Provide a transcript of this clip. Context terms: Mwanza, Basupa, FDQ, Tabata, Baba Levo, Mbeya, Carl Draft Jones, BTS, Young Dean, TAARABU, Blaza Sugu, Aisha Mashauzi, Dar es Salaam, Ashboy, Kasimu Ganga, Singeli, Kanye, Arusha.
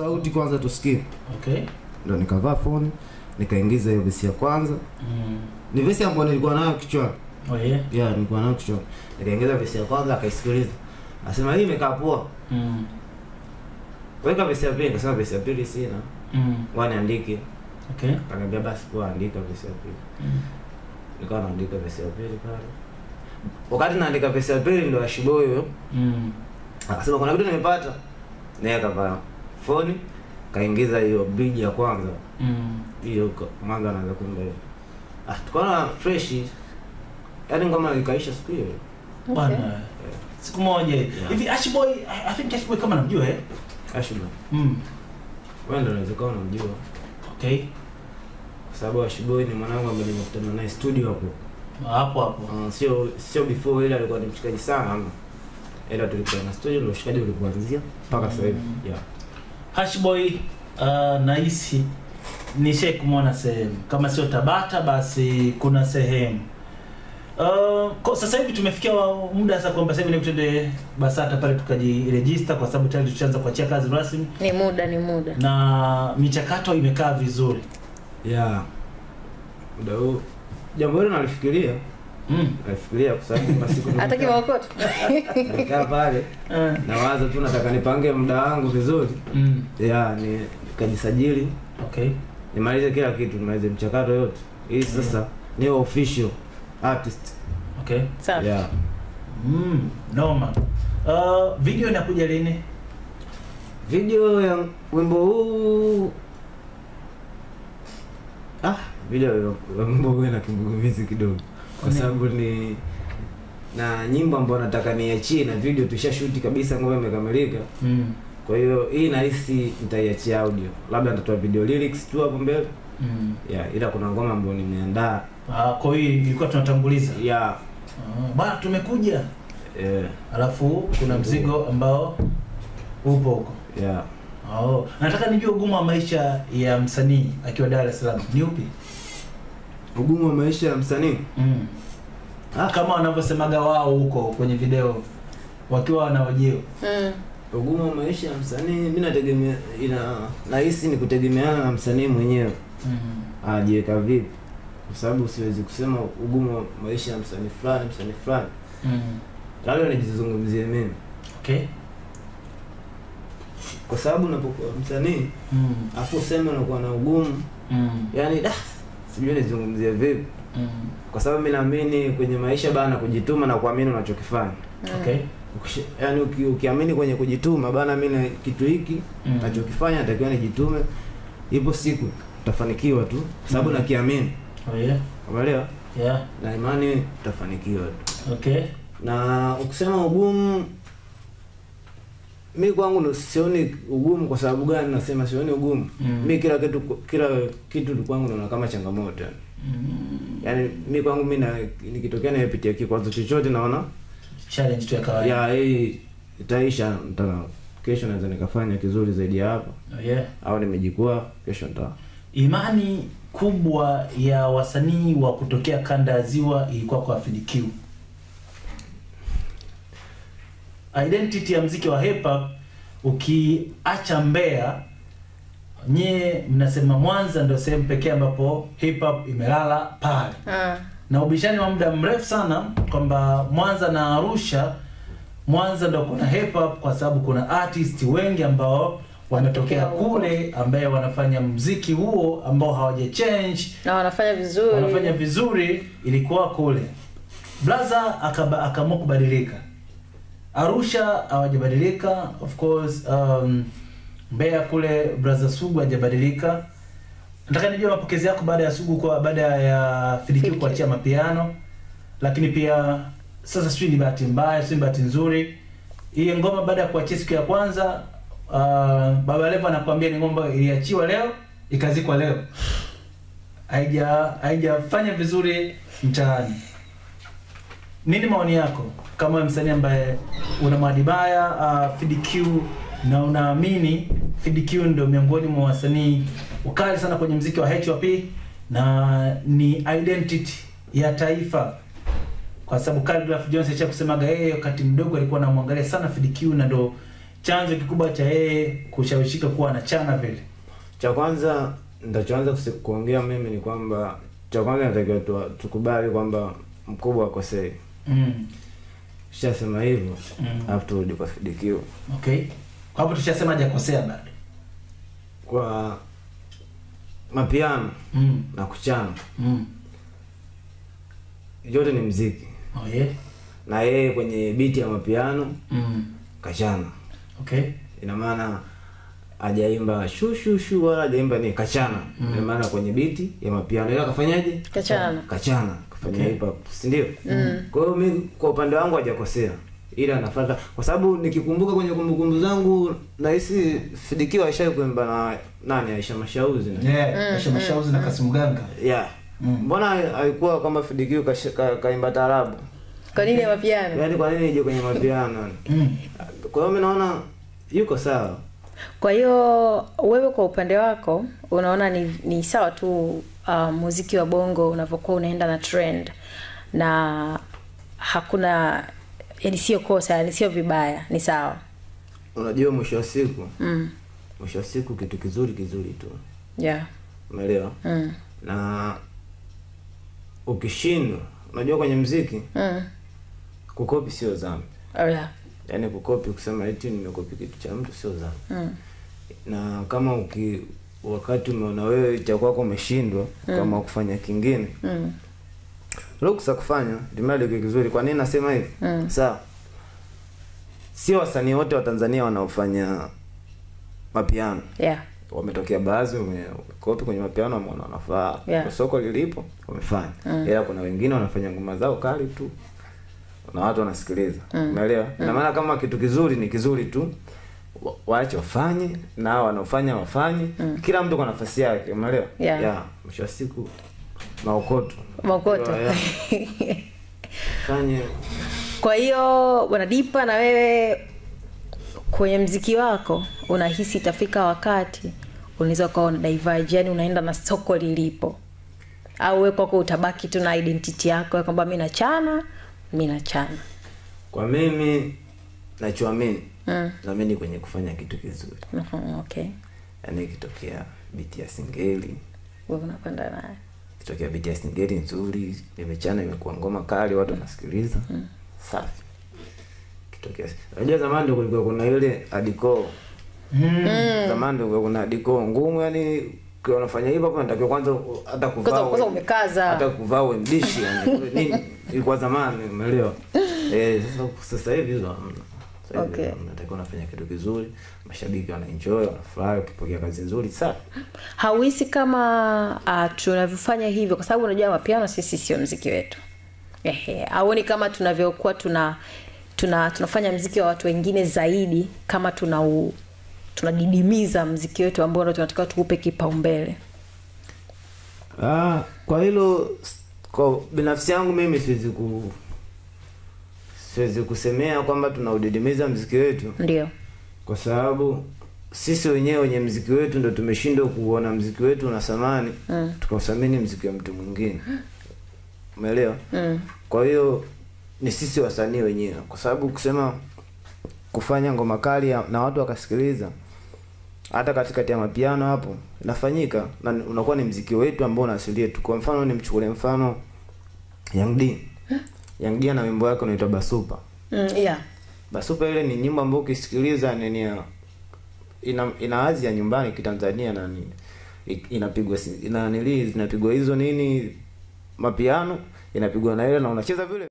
sauti kwanza tusikie. Okay. Ndio nikavaa phone, nikaingiza hiyo vesi ya kwanza. Ni vesi ambayo nilikuwa nayo kichwani. Oh yeah. Yeah, nilikuwa nayo kichwani. Nikaingiza vesi ya kwanza akaisikiliza. Asema hii imekaa poa. Weka vesi ya pili, kasema vesi ya pili sina. Wanaandike. Okay. Akaniambia basi kwa andika vesi ya pili. Nikawa naandika vesi ya pili pale. Wakati naandika vesi ya pili ndio ashibo hiyo. Akasema kuna kitu nimepata. Naye akavaa phone, kaingiza hiyo bridge ya kwanza. Hiyo kwa manga anaanza kuimba hiyo. Ah, tukaona fresh. Yaani ngoma ilikaisha siku hiyo. Bana. Siku moja. Hivi Ashboy, I think Ashboy kama namjua eh. Ashboy. Wewe ndio unaweza kuwa unamjua. Okay. Kwa sababu Ashboy ni mwanangu ambaye nimekutana naye studio hapo. Hapo hapo. Sio before ile alikuwa ni mshikaji sana ama. Ela tulikuwa na studio ndio shikaji ulikuanzia mpaka sasa hivi. Yeah. Ashboy nahisi nishe kumwona sehemu kama sio Tabata basi kuna sehemu. Kwa sasa hivi tumefikia muda sasa kwamba sasa hivi nikutende Basata pale tukajiregister kwa sababu tayari tulianza kuachia kazi rasmi. Ni muda. Na michakato imekaa vizuri. Yeah. Muda huu jambo hilo nalifikiria. Nalifikiria kwa sababu masiku hata kiwaokoto. Nikaa pale. Na wazo tu nataka nipange muda wangu vizuri. Yeah, ni kujisajili. Okay. Nimalize kila kitu, nimalize mchakato yote. Hii sasa ni official artist. Okay. Safi. Yeah. Noma. Video inakuja lini? Video ya wimbo huu. Video ya wimbo huu na kimbugumizi kidogo. Kwa sababu ni na nyimbo ambayo nataka niachie na video tushashuti kabisa ngoma imekamilika. Kwa hiyo hii nahisi nitaiachia audio. Labda nitatoa video lyrics tu hapo mbele. Yeah, ila kuna ngoma ambayo nimeandaa. Kwa hiyo ilikuwa tunatanguliza. Yeah. Bwana tumekuja. Alafu kuna mzigo ambao upo huko. Yeah. Nataka nijue ugumu wa maisha ya msanii akiwa Dar es Salaam ni upi? Ugumu wa maisha ya msanii? Kama wanavyosemaga wao huko kwenye video wakiwa wanaojeo. Ugumu wa maisha ya msanii mimi nategemea nahisi ni kutegemeana na msanii mwenyewe. Ajiweka vipi? Kwa sababu siwezi kusema ugumu wa maisha ya msanii fulani. Labda nijizungumzie mimi. Okay. Kwa sababu unapokuwa msanii, afu sema unakuwa na ugumu. Yaani sijui nizungumzie vipi. Kwa sababu mimi naamini kwenye maisha bana kujituma na kuamini unachokifanya. Okay. Yaani ukiamini kwenye kujituma bana mimi kitu hiki ninachokifanya natakiwa nijitume. Ipo siku utafanikiwa tu sababu nakiamini. Umeelewa? Yeah. Na imani utafanikiwa tu. Okay. Na ukisema ugumu mimi kwangu sioni ugumu kwa sababu gani nasema sioni ugumu. Mimi kila kitu kwangu naona kama changamoto. Yaani mimi kwangu mimi nikitokea na pitia kikwazo chochote naona challenge tu ya kawaida. Yeah, hii itaisha kesho naweza nikafanya kizuri zaidi hapa. Yeah. Au nimejikua kesho nita. Imani kubwa ya wasanii wa kutokea kanda ya Ziwa ilikuwa kwa FDQ. Identity ya muziki wa hip hop ukiacha Mbeya nye mnasema Mwanza ndio sehemu pekee ambapo hip hop imelala pale. Na ubishani wa muda mrefu sana kwamba Mwanza na Arusha, Mwanza ndio kuna hip hop kwa sababu kuna artists wengi ambao wanatokea kule ambaye wanafanya muziki huo ambao hawajachange na wanafanya vizuri ilikuwa kule. Blaza akaamua kubadilika. Arusha hawajabadilika, of course Mbeya kule Blaza Sugu hajabadilika. Nataka nijue mapokezi yako baada ya Sugu kwa baada ya FDQ kuachia mapiano. Lakini pia sasa sio ni bahati mbaya, sio bahati nzuri. Hii ngoma baada ya kuachia siku ya kwanza Baba Levo anakuambia ni ngoma iliachiwa leo, ikazikwa leo. Haijafanya vizuri mtaani. Nini maoni yako kama msanii ambaye una maadili baya FDQ na unaamini FDQ ndio miongoni mwa wasanii wakali sana kwenye muziki wa hip-hop na ni identity ya taifa? Kwa sababu Carl Draft Jones alichosemaga yeye wakati mdogo alikuwa anamwangalia sana FDQ na ndo chanzo kikubwa cha yeye kushawishika kuwa na chana vile? Cha kwanza nitachoanza kuongea mimi ni kwamba cha kwanza natakiwa tukubali kwamba mkubwa akosei. Tushasema hivyo alafu turudi kwa FDQ. Okay. Kwa hapo tushasema hajakosea bado. Kwa mapiano na kuchana. Yote ni muziki. Oh yeah. Na yeye kwenye beat ya mapiano kachana. Okay. Ina maana hajaimba shu shu shu wala hajaimba ni kachana. Ina maana kwenye beat ya mapiano yeye akafanyaje? Kachana. Kachana. Kafanya hip hop, si ndio? Kwa hiyo mimi kwa upande wangu hajakosea. Ila nafuata kwa sababu nikikumbuka kwenye kumbukumbu zangu nahisi Fidikiwa Aisha kuimba na nani Aisha Mashauzi na. Aisha Mashauzi na Kasimu Ganga. Yeah. Mbona alikuwa kama Fidikiwa kaimba tarabu? Kwa nini mapiano? Yaani kwa nini ije kwenye mapiano? Kwa hiyo mimi naona yuko sawa. Kwa hiyo wewe kwa upande wako unaona ni sawa tu muziki wa bongo unapokuwa unaenda na trend na hakuna yani sio kosa, yani sio vibaya, ni sawa. Unajua mwisho wa siku. Mwisho wa siku kitu kizuri tu. Yeah. Umeelewa? Na ukishindwa, unajua kwenye muziki? Kukopi sio dhambi. Oh yeah. Yaani kukopi kusema eti nimekopi kitu cha mtu sio dhambi. Na kama wakati umeona wewe cha kwako umeshindwa kama kufanya kingine. Ruksa kufanya dimali kwa kizuri. Kwa nini nasema hivi? Sawa. Sio wasanii wote wa Tanzania wanaofanya mapiano. Yeah. Wametokea baadhi wamekopi kwenye mapiano wameona wanafaa. Yeah. Soko lilipo wamefanya. Ila kuna wengine wanafanya ngoma zao kali tu. Na watu wanasikiliza. Umeelewa? Na maana kama kitu kizuri ni kizuri tu. Waache wafanye na wanaofanya wafanye. Kila mtu kwa nafasi yake, umeelewa? Yeah. Yeah. Mwisho wa siku Maokoto. Kanye. Kwa hiyo Bwana Dipa, na wewe kwenye muziki wako unahisi itafika wakati unaweza kuwa diverge, yani unaenda na soko lilipo, au wewe kwako utabaki tu na identity yako kwamba mimi nachana? Kwa mimi nachoamini naamini kwenye kufanya kitu kizuri. Okay. Yaani kitokea beat ya singeli wewe unakwenda naye. Kitokea BTS ni gari nzuri, nimechana imekuwa ngoma kali, watu wanasikiliza. Safi. Kitokea. Unajua zamani ndio kulikuwa kuna ile adiko. Zamani ndio kuna adiko ngumu, yani kwa unafanya hivyo hapo natakiwa kwanza hata kuvaa. Kwanza umekaza. Hata kuvaa mdishi yani nini ilikuwa zamani, umeelewa? Sasa hivi hizo. Okay. Natakiwa unafanya kitu kizuri, mashabiki wanaenjoy, wanafurahi ukipokea kazi nzuri sana. Hauhisi kama tunavyofanya hivyo kwa sababu unajua mapiano sisi sio muziki wetu. Hauoni kama tunavyokuwa tunafanya muziki wa watu wengine zaidi kama tunadidimiza muziki wetu ambao ndio tunatakiwa tuupe kipaumbele? Kwa hilo kwa binafsi yangu mimi siwezi kusemea kwamba tunaudidimiza muziki wetu. Ndio. Kwa sababu sisi wenyewe wenye muziki wetu ndio tumeshindwa kuona muziki wetu una thamani, tukauthamini muziki wa mtu mwingine. Umeelewa? Kwa hiyo ni sisi wasanii wenyewe, kwa sababu kusema kufanya ngoma kali na watu wakasikiliza hata katikati ya mapiano hapo inafanyika na unakuwa ni muziki wetu ambao una asili yetu. Kwa mfano nimchukulie mfano Young Dean. Young Dean na wimbo wake unaitwa Basupa. Yeah. Basupa ile ni nyimbo ambayo ukisikiliza inaazi ya nyumbani kitanzania na nini. Inapigwa hizo nini mapiano, inapigwa na ile na unacheza vile.